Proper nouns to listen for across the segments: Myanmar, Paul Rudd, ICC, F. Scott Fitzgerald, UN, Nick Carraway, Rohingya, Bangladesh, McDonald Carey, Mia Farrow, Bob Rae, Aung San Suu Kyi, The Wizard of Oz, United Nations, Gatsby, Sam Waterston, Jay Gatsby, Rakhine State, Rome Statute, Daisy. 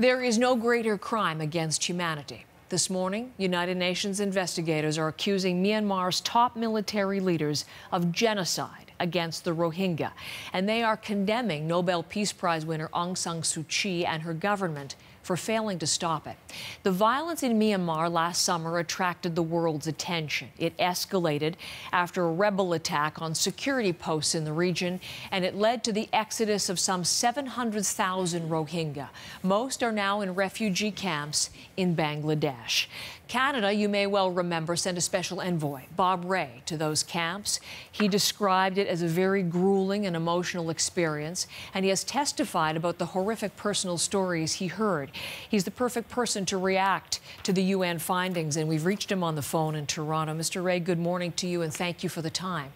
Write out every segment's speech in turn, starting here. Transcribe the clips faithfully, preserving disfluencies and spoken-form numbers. There is no greater crime against humanity. This morning, United Nations investigators are accusing Myanmar's top military leaders of genocide against the Rohingya, and they are condemning Nobel Peace Prize winner Aung San Suu Kyi and her government for failing to stop it. The violence in Myanmar last summer attracted the world's attention. It escalated after a rebel attack on security posts in the region, and it led to the exodus of some seven hundred thousand Rohingya. Most are now in refugee camps in Bangladesh. Canada, you may well remember, sent a special envoy, Bob Rae, to those camps. He described it as a very grueling and emotional experience, and he has testified about the horrific personal stories he heard. He's the perfect person to react to the U N findings, and we've reached him on the phone in Toronto. Mister Rae, good morning to you, and thank you for the time.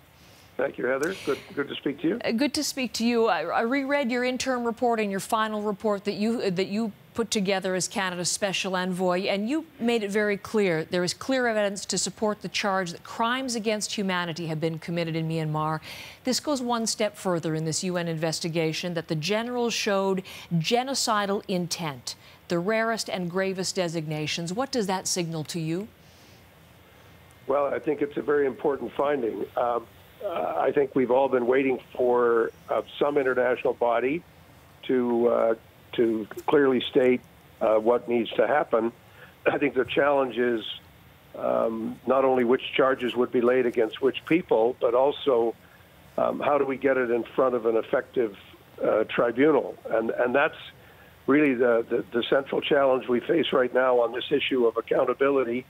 Thank you, Heather. Good, good to speak to you. Uh, good to speak to you. I, I reread your interim report and your final report that you, uh, that you put together as Canada's special envoy, and you made it very clear there is clear evidence to support the charge that crimes against humanity have been committed in Myanmar. This goes one step further in this U N investigation, that the generals showed genocidal intent, the rarest and gravest designations. What does that signal to you? Well, I think it's a very important finding. Um, uh, I think we've all been waiting for uh, some international body to uh, to clearly state uh, what needs to happen. I think the challenge is um, not only which charges would be laid against which people, but also um, how do we get it in front of an effective uh, tribunal? And, and that's really the, the, the central challenge we face right now on this issue of accountability,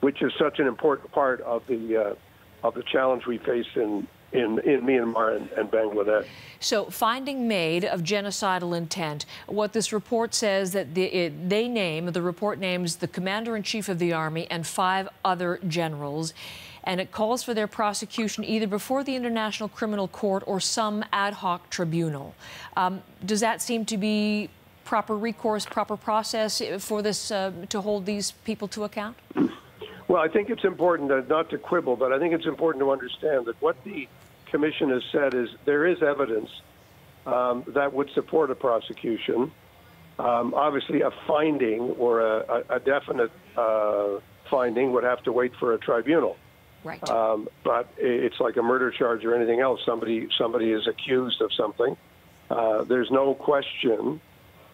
which is such an important part of the, uh, of the challenge we face in In, in Myanmar and, and Bangladesh. So, finding made of genocidal intent. What this report says that the, it, they name, the report names the commander-in-chief of the army and five other generals, and it calls for their prosecution either before the International Criminal Court or some ad hoc tribunal. Um, does that seem to be proper recourse, proper process for this, uh, to hold these people to account? Well, I think it's important, not to quibble, but I think it's important to understand that what the Commission has said is there is evidence um, that would support a prosecution. Um, obviously, a finding or a, a definite uh, finding would have to wait for a tribunal. Right. Um, but it's like a murder charge or anything else. Somebody, somebody is accused of something. Uh, there's no question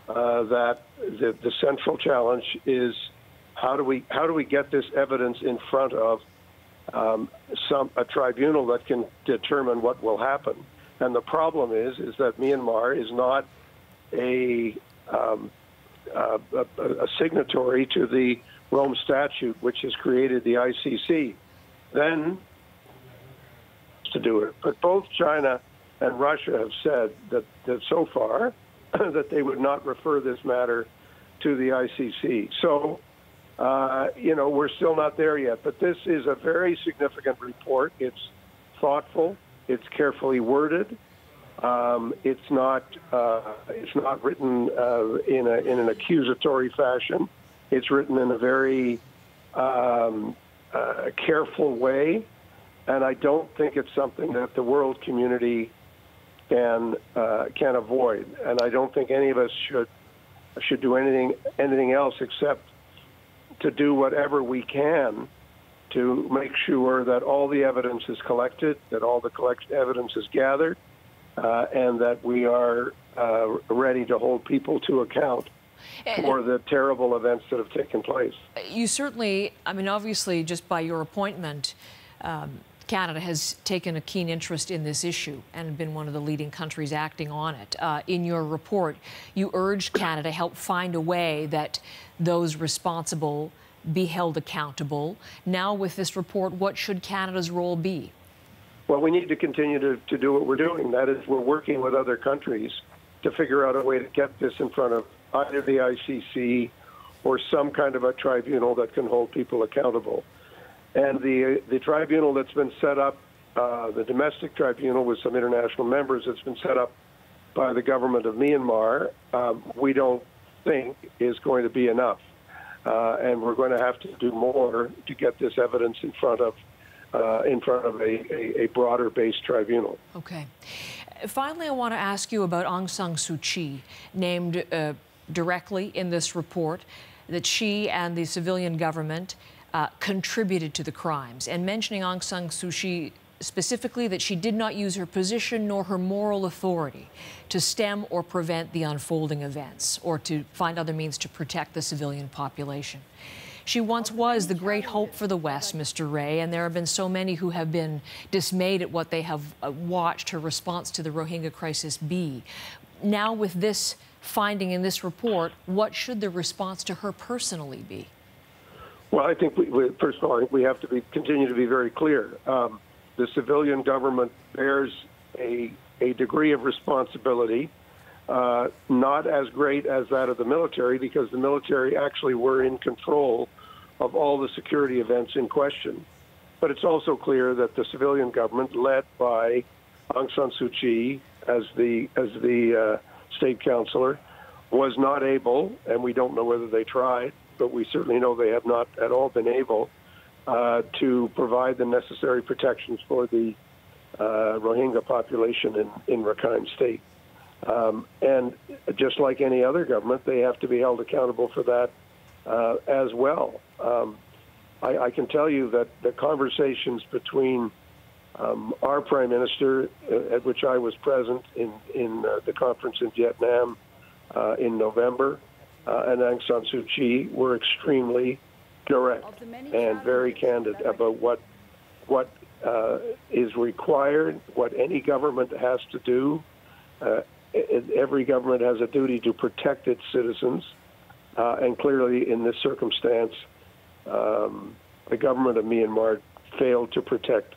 uh, that the, the central challenge is How do we how do we get this evidence in front of um, some a tribunal that can determine what will happen? And the problem is is that Myanmar is not a um, uh, a, a signatory to the Rome Statute, which has created the I C C. Then to do it, but both China and Russia have said that, that so far that they would not refer this matter to the I C C. So. Uh, you know, we're still not there yet, but this is a very significant report. It's thoughtful. It's carefully worded. Um, it's not. Uh, it's not written uh, in a in an accusatory fashion. It's written in a very um, uh, careful way, and I don't think it's something that the world community can uh, can avoid. And I don't think any of us should should do anything anything else except to do whatever we can to make sure that all the evidence is collected, that all the collect evidence is gathered, uh, and that we are uh, ready to hold people to account for the terrible events that have taken place. You certainly, I mean, obviously, just by your appointment, um, Canada has taken a keen interest in this issue and been one of the leading countries acting on it. Uh, in your report, you urged Canada to help find a way that those responsible be held accountable. Now, with this report, what should Canada's role be? Well, we need to continue to, to do what we're doing. That is, we're working with other countries to figure out a way to get this in front of either the I C C or some kind of a tribunal that can hold people accountable. And the, the tribunal that's been set up, uh, the domestic tribunal with some international members that's been set up by the government of Myanmar, um, we don't think is going to be enough. Uh, and we're going to have to do more to get this evidence in front of, uh, in front of a, a, a broader-based tribunal. Okay. Finally, I want to ask you about Aung San Suu Kyi, named uh, directly in this report that she and the civilian government uh, contributed to the crimes, and mentioning Aung San Suu Kyi specifically, that she did not use her position nor her moral authority to stem or prevent the unfolding events or to find other means to protect the civilian population. She once was the great hope for the West, Mister Rae, and there have been so many who have been dismayed at what they have watched her response to the Rohingya crisis be. Now, with this finding in this report, what should the response to her personally be? Well, I think, we, we, first of all, I think we have to be, continue to be very clear. Um, the civilian government bears a, a degree of responsibility, uh, not as great as that of the military, because the military actually were in control of all the security events in question. But it's also clear that the civilian government, led by Aung San Suu Kyi as the, as the uh, state counselor, was not able, and we don't know whether they tried, but we certainly know they have not at all been able uh, to provide the necessary protections for the uh, Rohingya population in, in Rakhine State. Um, and just like any other government, they have to be held accountable for that uh, as well. Um, I, I can tell you that the conversations between Um, our Prime Minister, uh, at which I was present in, in uh, the conference in Vietnam uh, in November, uh, and Aung San Suu Kyi, were extremely direct and very candid about what, what uh, is required, what any government has to do. Uh, every government has a duty to protect its citizens, uh, and clearly in this circumstance, um, the government of Myanmar failed to protect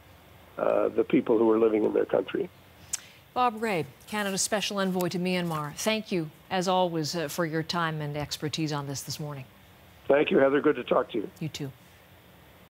Uh, the people who are living in their country. Bob Rae, Canada's Special Envoy to Myanmar, thank you, as always, uh, for your time and expertise on this this morning. Thank you, Heather. Good to talk to you. You too.